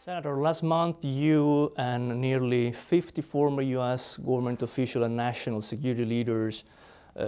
Senator, last month you and nearly 50 former U.S. government officials and national security leaders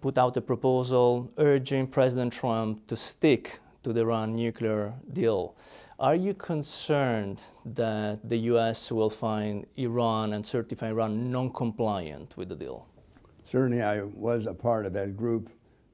put out a proposal urging President Trump to stick to the Iran nuclear deal. Are you concerned that the U.S. will find Iran and certify Iran non-compliant with the deal? Certainly I was a part of that group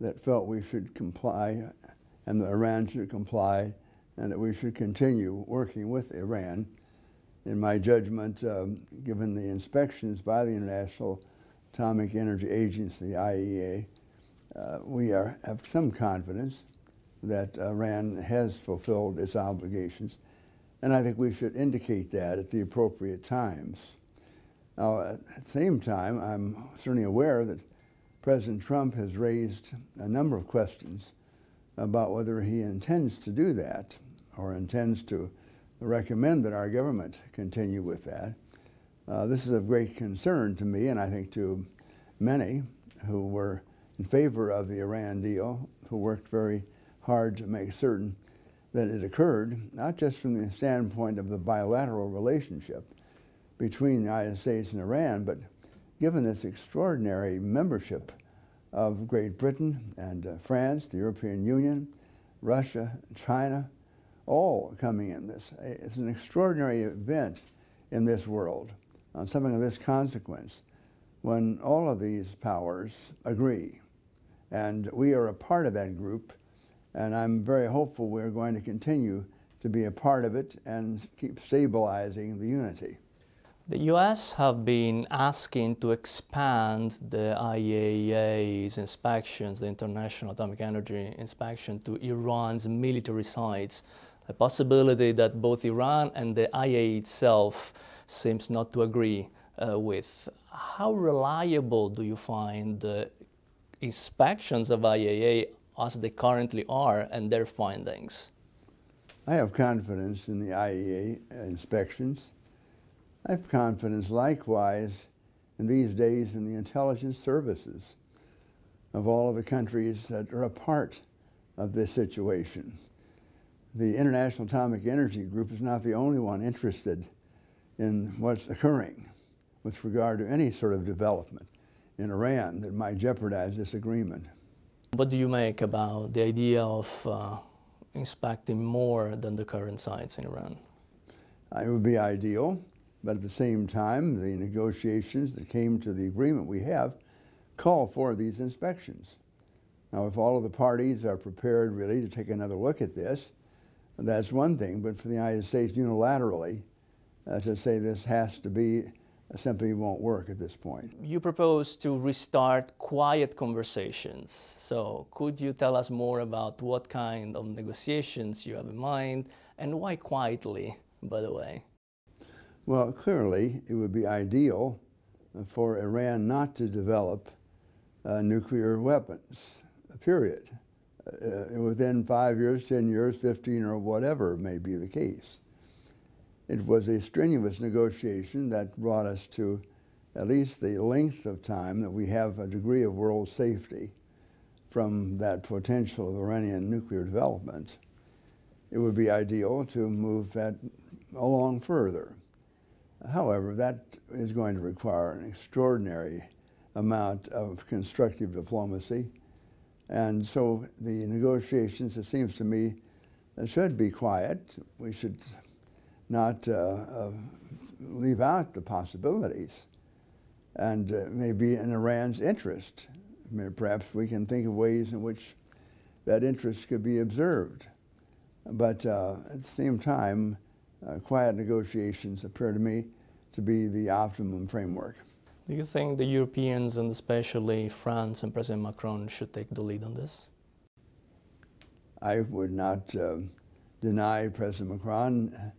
that felt we should comply and that Iran should comply and that we should continue working with Iran. In my judgment, given the inspections by the International Atomic Energy Agency, IAEA, we have some confidence that Iran has fulfilled its obligations, and I think we should indicate that at the appropriate times. Now, at the same time, I'm certainly aware that President Trump has raised a number of questions about whether he intends to do that or intends to recommend that our government continue with that. This is of great concern to me, and I think to many who were in favor of the Iran deal, who worked very hard to make certain that it occurred, not just from the standpoint of the bilateral relationship between the United States and Iran, but given this extraordinary membership of Great Britain and France, the European Union, Russia, China, all coming in this. It's an extraordinary event in this world on something of this consequence when all of these powers agree. And we are a part of that group, and I'm very hopeful we're going to continue to be a part of it and keep stabilizing the unity. The U.S. have been asking to expand the IAEA's inspections, the International Atomic Energy Inspection, to Iran's military sites, a possibility that both Iran and the IAEA itself seems not to agree with. How reliable do you find the inspections of IAEA as they currently are and their findings? I have confidence in the IAEA inspections. I have confidence, likewise, in these days in the intelligence services of all of the countries that are a part of this situation. The International Atomic Energy Group is not the only one interested in what's occurring with regard to any sort of development in Iran that might jeopardize this agreement. What do you make about the idea of inspecting more than the current sites in Iran? It would be ideal. But at the same time, the negotiations that came to the agreement we have call for these inspections. Now, if all of the parties are prepared really to take another look at this, that's one thing, but for the United States unilaterally to say this has to be simply won't work at this point. You propose to restart quiet conversations. So could you tell us more about what kind of negotiations you have in mind and why quietly, by the way? Well, clearly, it would be ideal for Iran not to develop nuclear weapons, period, within 5 years, 10 years, 15, or whatever may be the case. It was a strenuous negotiation that brought us to at least the length of time that we have a degree of world safety from that potential of Iranian nuclear development. It would be ideal to move that along further. However, that is going to require an extraordinary amount of constructive diplomacy. And so the negotiations, it seems to me, should be quiet. We should not leave out the possibilities. And maybe in Iran's interest, perhaps we can think of ways in which that interest could be observed. But at the same time, quiet negotiations appear to me to be the optimum framework. Do you think the Europeans, and especially France and President Macron, should take the lead on this? I would not deny President Macron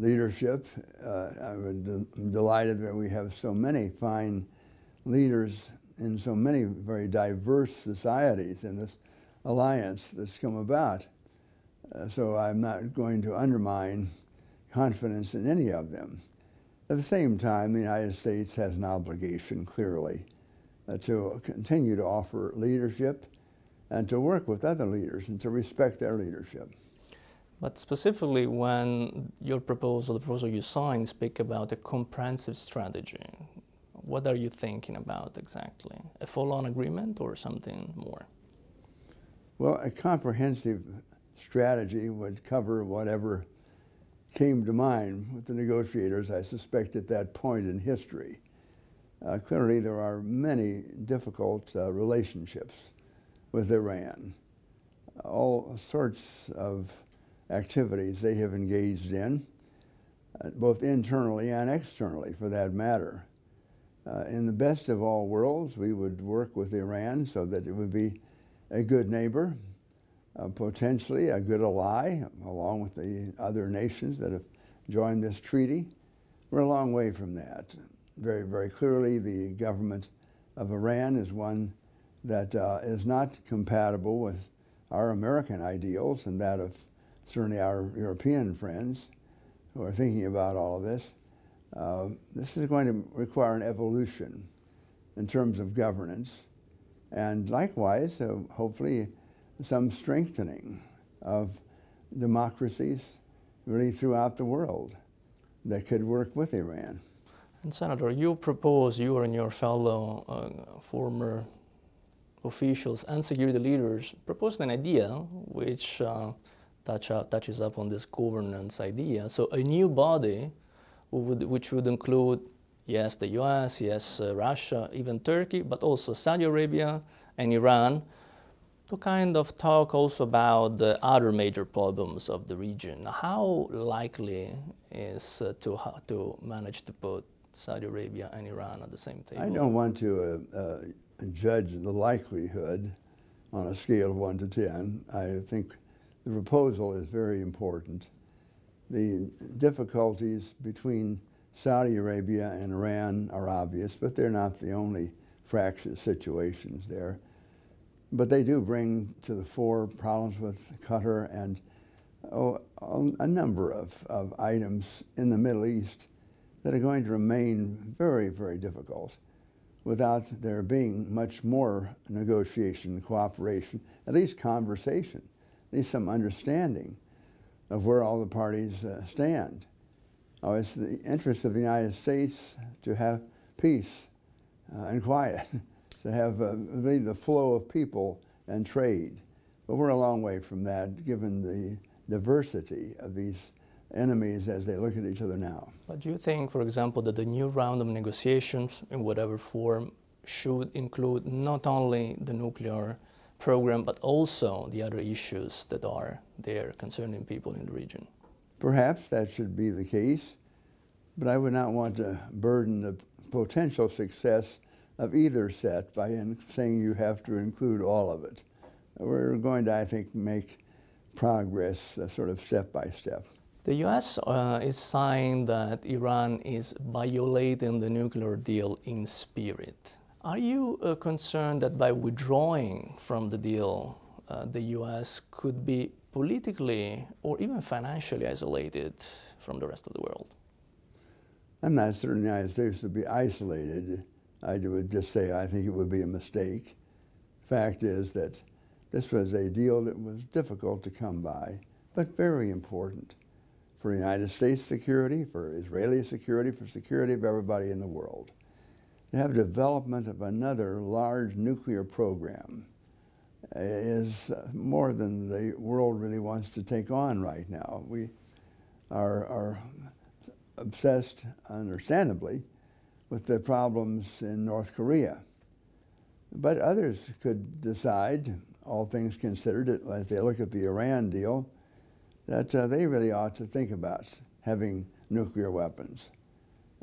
leadership. I'm delighted that we have so many fine leaders in so many very diverse societies in this alliance that's come about. So I'm not going to undermine confidence in any of them. At the same time, the United States has an obligation, clearly, to continue to offer leadership and to work with other leaders and to respect their leadership. But specifically when your proposal, the proposal you signed, speak about a comprehensive strategy, what are you thinking about exactly? A full-on agreement or something more? Well, a comprehensive strategy would cover whatever came to mind with the negotiators, I suspect, at that point in history. Clearly, there are many difficult relationships with Iran. All sorts of activities they have engaged in, both internally and externally, for that matter. In the best of all worlds, we would work with Iran so that it would be a good neighbor, potentially a good ally, along with the other nations that have joined this treaty. We're a long way from that. Very, very clearly, the government of Iran is one that is not compatible with our American ideals and that of certainly our European friends who are thinking about all of this. This is going to require an evolution in terms of governance, and likewise, hopefully, some strengthening of democracies really throughout the world that could work with Iran. And Senator, you propose, you and your fellow former officials and security leaders proposed an idea which touches up on this governance idea. So a new body which would include, yes, the US, yes, Russia, even Turkey, but also Saudi Arabia and Iran, to kind of talk also about the other major problems of the region. How likely is to manage to put Saudi Arabia and Iran at the same table? I don't want to judge the likelihood on a scale of 1 to 10. I think the proposal is very important. The difficulties between Saudi Arabia and Iran are obvious, but they're not the only fractious situations there. But they do bring to the fore problems with Qatar and a number of items in the Middle East that are going to remain very, very difficult without there being much more negotiation, cooperation, at least conversation, at least some understanding of where all the parties stand. Oh, it's the interest of the United States to have peace and quiet, to have really the flow of people and trade. But we're a long way from that, given the diversity of these enemies as they look at each other now. But do you think, for example, that the new round of negotiations, in whatever form, should include not only the nuclear program, but also the other issues that are there concerning people in the region? Perhaps that should be the case, but I would not want to burden the potential success of either set by saying you have to include all of it. We're going to, I think, make progress sort of step by step. The U.S. is saying that Iran is violating the nuclear deal in spirit. Are you concerned that by withdrawing from the deal, the U.S. could be politically or even financially isolated from the rest of the world? I'm not certain the United States would be isolated. I would just say I think it would be a mistake. Fact is that this was a deal that was difficult to come by, but very important for United States security, for Israeli security, for security of everybody in the world. To have development of another large nuclear program is more than the world really wants to take on right now. We are obsessed, understandably, with the problems in North Korea. But others could decide, all things considered, as they look at the Iran deal, that they really ought to think about having nuclear weapons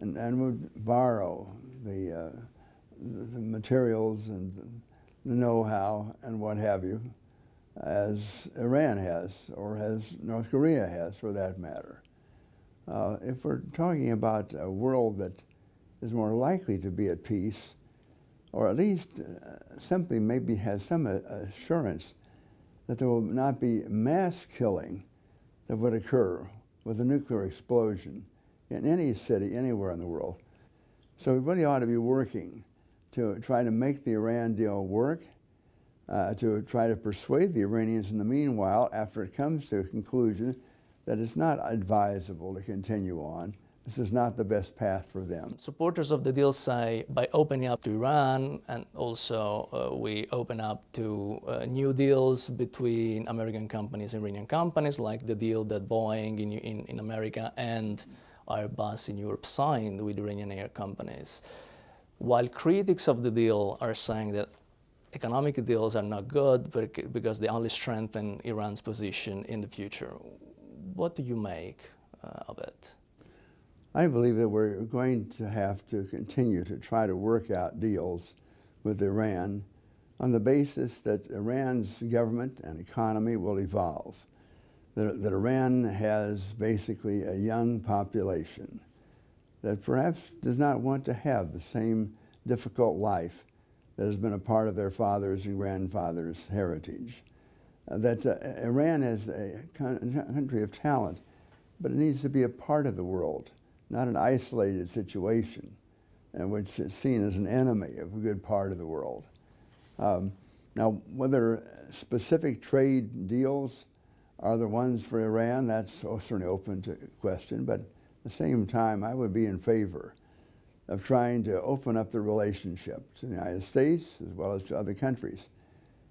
and would borrow the materials and the know-how and what have you, as Iran has, or as North Korea has, for that matter. If we're talking about a world that is more likely to be at peace, or at least something maybe has some assurance that there will not be mass killing that would occur with a nuclear explosion in any city anywhere in the world. So we really ought to be working to try to make the Iran deal work, to try to persuade the Iranians in the meanwhile, after it comes to a conclusion, that it's not advisable to continue on. This is not the best path for them. Supporters of the deal say by opening up to Iran, and also we open up to new deals between American companies and Iranian companies, like the deal that Boeing in America and Airbus in Europe signed with Iranian air companies. While critics of the deal are saying that economic deals are not good because they only strengthen Iran's position in the future, what do you make of it? I believe that we're going to have to continue to try to work out deals with Iran on the basis that Iran's government and economy will evolve, that Iran has basically a young population that perhaps does not want to have the same difficult life that has been a part of their fathers' and grandfathers' heritage, that Iran is a country of talent, but it needs to be a part of the world, not an isolated situation in which it's seen as an enemy of a good part of the world. Now, whether specific trade deals are the ones for Iran, that's certainly open to question, but at the same time, I would be in favor of trying to open up the relationship to the United States as well as to other countries.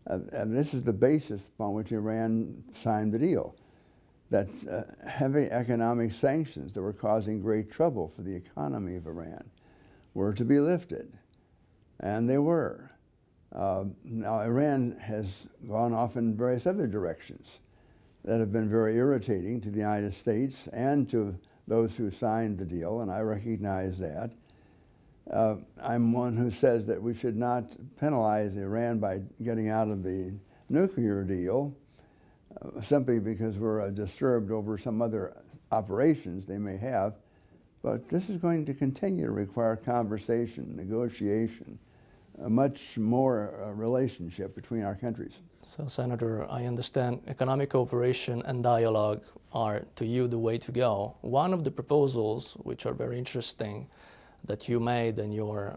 And this is the basis upon which Iran signed the deal, that heavy economic sanctions that were causing great trouble for the economy of Iran were to be lifted, and they were. Now, Iran has gone off in various other directions that have been very irritating to the United States and to those who signed the deal, and I recognize that. I'm one who says that we should not penalize Iran by getting out of the nuclear deal simply because we're disturbed over some other operations they may have, but this is going to continue to require conversation, negotiation, a much more relationship between our countries. So, Senator, I understand economic cooperation and dialogue are, to you, the way to go. One of the proposals, which are very interesting, that you made and your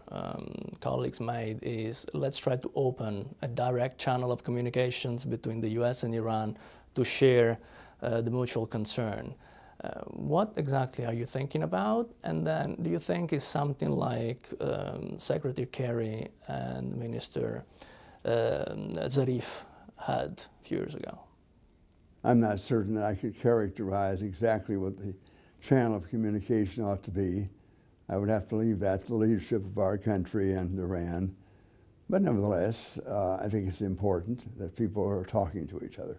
colleagues made is, let's try to open a direct channel of communications between the US and Iran to share the mutual concern. What exactly are you thinking about? And then do you think it's something like Secretary Kerry and Minister Zarif had a few years ago? I'm not certain that I could characterize exactly what the channel of communication ought to be. I would have to leave that to the leadership of our country and Iran. But nevertheless, I think it's important that people are talking to each other.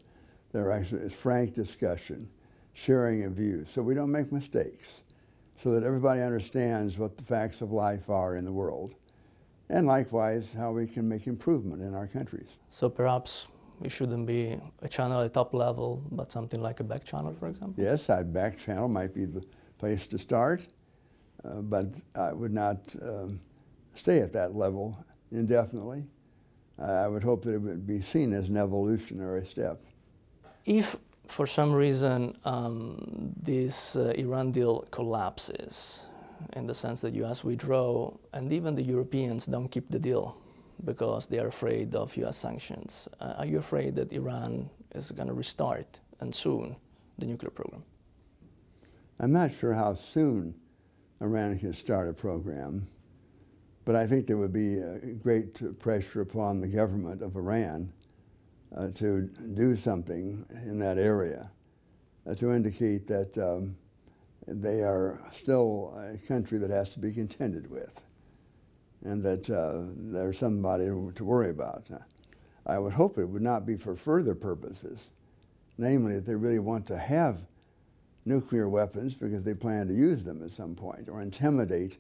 There actually is frank discussion, sharing of views, so we don't make mistakes, so that everybody understands what the facts of life are in the world, and likewise how we can make improvement in our countries. So perhaps it shouldn't be a channel at top level, but something like a back channel, for example? Yes, a back channel might be the place to start, but I would not stay at that level indefinitely. I would hope that it would be seen as an evolutionary step. If for some reason this Iran deal collapses, in the sense that US withdraw, and even the Europeans don't keep the deal because they are afraid of US sanctions, are you afraid that Iran is going to restart, and soon, the nuclear program? I'm not sure how soon Iran can start a program, but I think there would be great pressure upon the government of Iran to do something in that area, to indicate that they are still a country that has to be contended with, and that there's somebody to worry about. I would hope it would not be for further purposes, namely that they really want to have nuclear weapons because they plan to use them at some point, or intimidate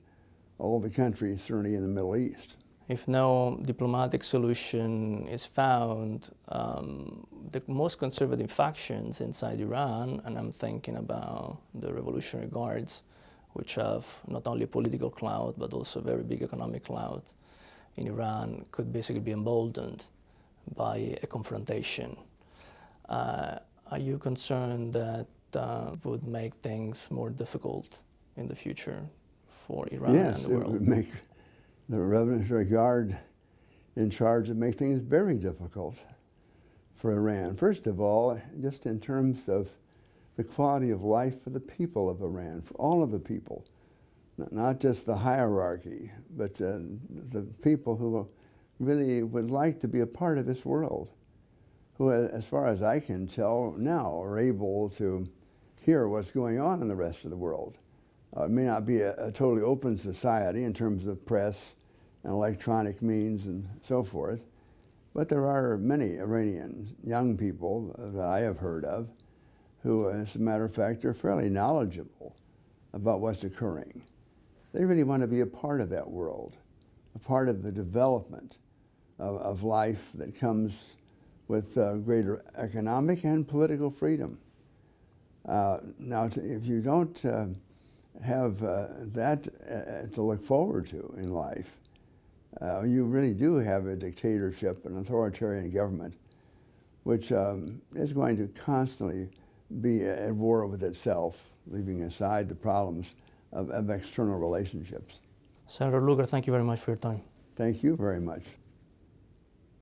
all the countries, certainly in the Middle East. If no diplomatic solution is found, the most conservative factions inside Iran, and I'm thinking about the Revolutionary Guards, which have not only political clout, but also very big economic clout in Iran, could basically be emboldened by a confrontation. Are you concerned that would make things more difficult in the future for Iran and the world? Yes, it would make the Revolutionary Guard in charge and make things very difficult for Iran. First of all, just in terms of the quality of life for the people of Iran, for all of the people, not just the hierarchy, but the people who really would like to be a part of this world, who, as far as I can tell now, are able to hear what's going on in the rest of the world. It may not be a totally open society in terms of press and electronic means and so forth, but there are many Iranian young people that I have heard of who, as a matter of fact, are fairly knowledgeable about what's occurring. They really want to be a part of that world, a part of the development of life that comes with greater economic and political freedom. Now, if you don't have that to look forward to in life, you really do have a dictatorship, an authoritarian government, which is going to constantly be at war with itself, leaving aside the problems of external relationships. Senator Lugar, thank you very much for your time. Thank you very much.